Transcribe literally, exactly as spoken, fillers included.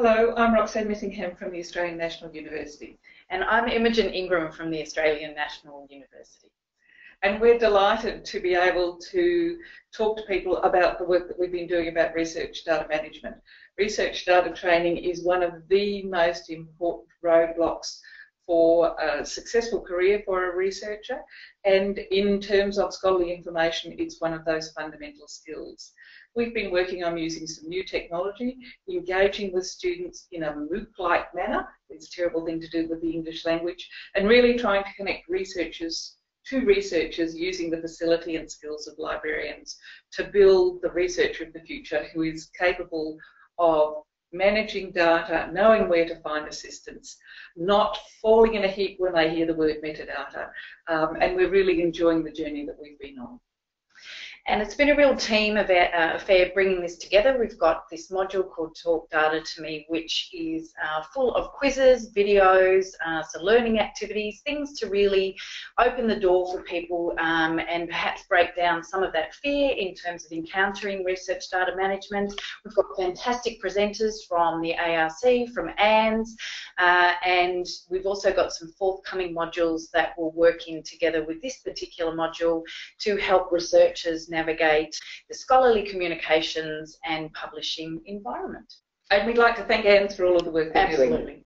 Hello, I'm Roxanne Missingham from the Australian National University, and I'm Imogen Ingram from the Australian National University. And we're delighted to be able to talk to people about the work that we've been doing about research data management. Research data training is one of the most important roadblocks for a successful career for a researcher, and in terms of scholarly information, it's one of those fundamental skills. We've been working on using some new technology, engaging with students in a MOOC-like manner. It's a terrible thing to do with the English language, and really trying to connect researchers to researchers using the facility and skills of librarians to build the researcher of the future who is capable of managing data, knowing where to find assistance, not falling in a heap when they hear the word metadata, um, and we're really enjoying the journey that we've been on. And it's been a real team affair, uh, affair bringing this together. We've got this module called Talk Data to Me, which is uh, full of quizzes, videos, uh, so learning activities, things to really open the door for people um, and perhaps break down some of that fear in terms of encountering research data management. We've got fantastic presenters from the A R C, from A N U's, uh, and we've also got some forthcoming modules that will work in together with this particular module to help researchers now navigate the scholarly communications and publishing environment. And we'd like to thank Anne for all of the work that we're doing. Absolutely.